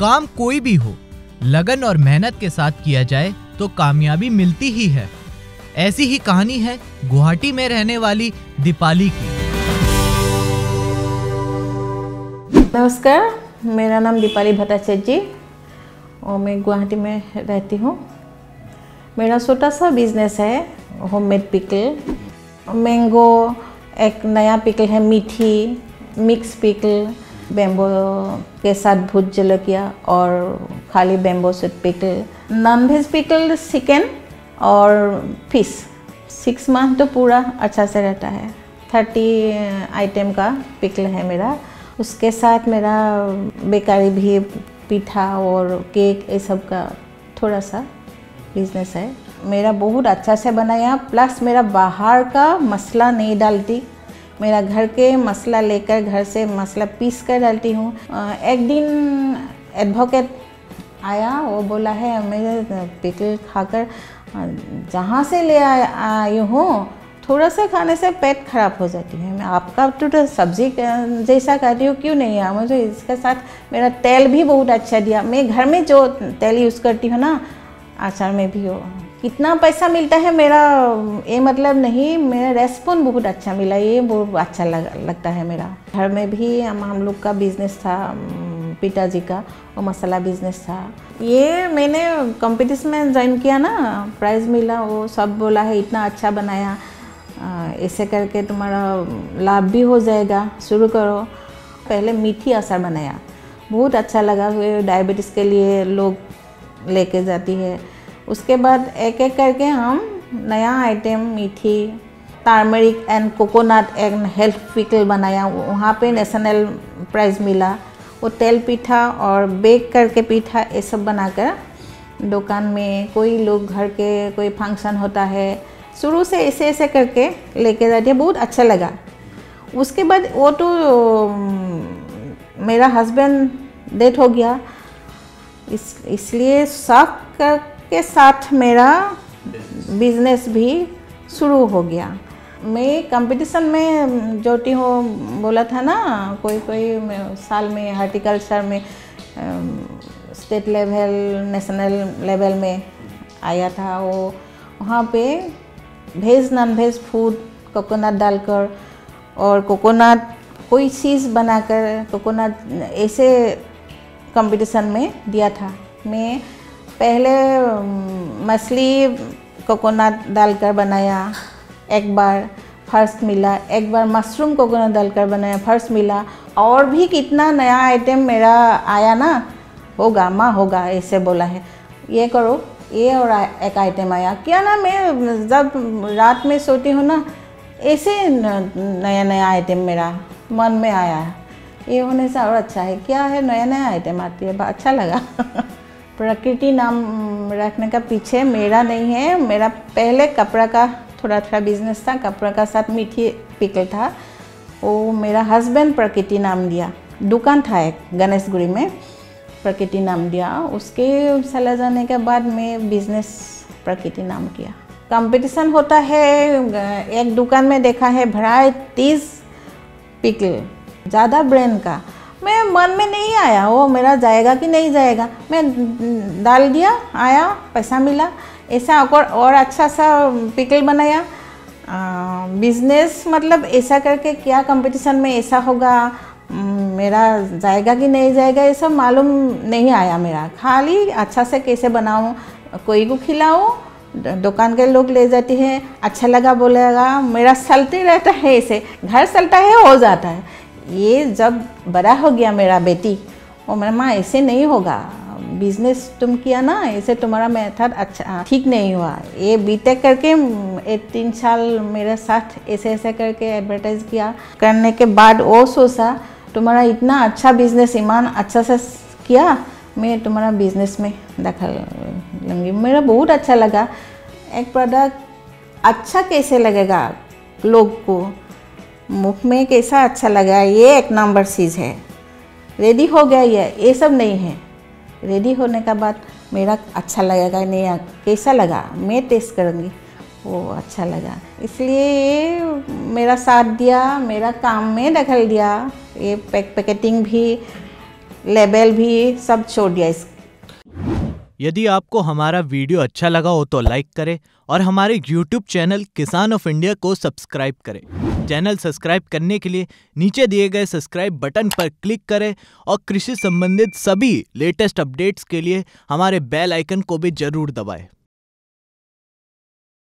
काम कोई भी हो लगन और मेहनत के साथ किया जाए तो कामयाबी मिलती ही है। ऐसी ही कहानी है गुवाहाटी में रहने वाली दीपाली की। नमस्कार, मेरा नाम दीपाली भट्टाचार्य जी और मैं गुवाहाटी में रहती हूँ। मेरा छोटा सा बिजनेस है होममेड पिकल। मैंगो एक नया पिकल है, मीठी मिक्स पिकल, बेम्बो के साथ भुज जलकिया और खाली बेम्बो से pickle, non veg pickle, chicken और फिश। 6 मंथ तो पूरा अच्छा से रहता है। 30 आइटम का पिकल है मेरा। उसके साथ मेरा बेकारी भी, पीठा और केक, ये सब का थोड़ा सा बिजनेस है मेरा। बहुत अच्छा से बनाया, प्लस मेरा बाहर का मसाला नहीं डालती, मेरा घर के मसाला लेकर घर से मसाला पीस कर डालती हूँ। एक दिन एडवोकेट आया, वो बोला है मेरे पिकल खाकर जहाँ से ले आई हूँ थोड़ा सा खाने से पेट खराब हो जाती है। मैं आपका तो सब्जी जैसा कर रही हूँ, क्यों नहीं आया। मुझे इसके साथ मेरा तेल भी बहुत अच्छा दिया। मैं घर में जो तेल यूज़ करती हूँ ना, आचार में भी हो, कितना पैसा मिलता है मेरा ये मतलब नहीं, मेरा रेस्पॉन्स बहुत अच्छा मिला, ये बहुत अच्छा लगता है मेरा। घर में भी हम लोग का बिजनेस था पिताजी का, वो मसाला बिजनेस था। ये मैंने कंपटीशन में ज्वाइन किया ना, प्राइज़ मिला, वो सब बोला है इतना अच्छा बनाया, ऐसे करके तुम्हारा लाभ भी हो जाएगा, शुरू करो। पहले मीठी अचार बनाया, बहुत अच्छा लगा, डायबिटीज़ के लिए लोग लेके जाती है। उसके बाद एक एक करके हम नया आइटम मीठी, turmeric and coconut and health pickle बनाया, वहाँ पे नेशनल प्राइज़ मिला। वो तेल पीठा और बेक करके पीठा ये सब बनाकर दुकान में, कोई लोग घर के कोई फंक्शन होता है, शुरू से ऐसे ऐसे करके लेके जाती है, बहुत अच्छा लगा। उसके बाद वो तो मेरा हस्बैंड डेथ हो गया, इसलिए शौक के साथ मेरा बिजनेस भी शुरू हो गया। मैं कंपटीशन में जोती हूँ, बोला था ना, कोई कोई साल में हार्टिकल्चर में स्टेट लेवल नेशनल लेवल में आया था। वो वहाँ पे veg non veg food coconut डालकर और कोकोनट कोई चीज़ बनाकर कोकोनट ऐसे कंपटीशन में दिया था। मैं पहले मछली कोकोनट डालकर बनाया, एक बार फर्स्ट मिला, एक बार मशरूम कोकोनट डालकर बनाया, फर्स्ट मिला। और भी कितना नया आइटम मेरा आया ना, होगा माँ होगा ऐसे बोला है, ये करो ये, और एक आइटम आया क्या ना। मैं जब रात में सोती हूँ ना, ऐसे नया नया आइटम मेरा मन में आया, ये होने से और अच्छा है, क्या है नया नया आइटम आती है, अच्छा लगा। प्रकृति नाम रखने का पीछे मेरा नहीं है, मेरा पहले कपड़ा का थोड़ा थोड़ा बिजनेस था, कपड़ा का साथ मीठी पिकल था, वो मेरा हस्बैंड प्रकृति नाम दिया। दुकान था एक गणेशगुड़ी में, प्रकृति नाम दिया। उसके चले जाने के बाद मैं बिजनेस प्रकृति नाम किया। कंपटीशन होता है, एक दुकान में देखा है वैराइटीज पिकल, ज़्यादा ब्रांड का, मैं मन में नहीं आया वो मेरा जाएगा कि नहीं जाएगा, मैं डाल दिया, आया, पैसा मिला, ऐसा और अच्छा सा पिकल बनाया। बिजनेस मतलब ऐसा करके क्या कंपटीशन में ऐसा होगा, मेरा जाएगा कि नहीं जाएगा ये सब मालूम नहीं आया मेरा। खाली अच्छा से कैसे बनाऊँ, कोई को खिलाऊँ, दुकान के लोग ले जाती है, अच्छा लगा बोलेगा, मेरा चलते रहता है ऐसे, घर चलता है हो जाता है। ये जब बड़ा हो गया मेरा बेटी, और मेरा माँ ऐसे नहीं होगा, बिजनेस तुम किया ना ऐसे, तुम्हारा मेथड अच्छा ठीक नहीं हुआ। ये बीटेक करके 3 साल मेरे साथ ऐसे ऐसे करके एडवर्टाइज किया, करने के बाद वो सोचा तुम्हारा इतना अच्छा बिजनेस, ईमान अच्छा से किया, मैं तुम्हारा बिजनेस में दखल लूँगी। मेरा बहुत अच्छा लगा, एक प्रोडक्ट अच्छा कैसे लगेगा लोग को, मुख में कैसा अच्छा लगा, ये एक नंबर चीज़ है। रेडी हो गया ये सब नहीं है, रेडी होने का बाद मेरा अच्छा लगेगा नहीं, कैसा लगा मैं टेस्ट करूँगी, वो अच्छा लगा, इसलिए ये मेरा साथ दिया, मेरा काम में दखल दिया। ये पैकेटिंग भी लेबल भी सब छोड़ दिया। इस यदि आपको हमारा वीडियो अच्छा लगा हो तो लाइक करें और हमारे YouTube channel Kisan of India को सब्सक्राइब करें। चैनल सब्सक्राइब करने के लिए नीचे दिए गए सब्सक्राइब बटन पर क्लिक करें और कृषि संबंधित सभी लेटेस्ट अपडेट्स के लिए हमारे बेल आइकन को भी जरूर दबाएं।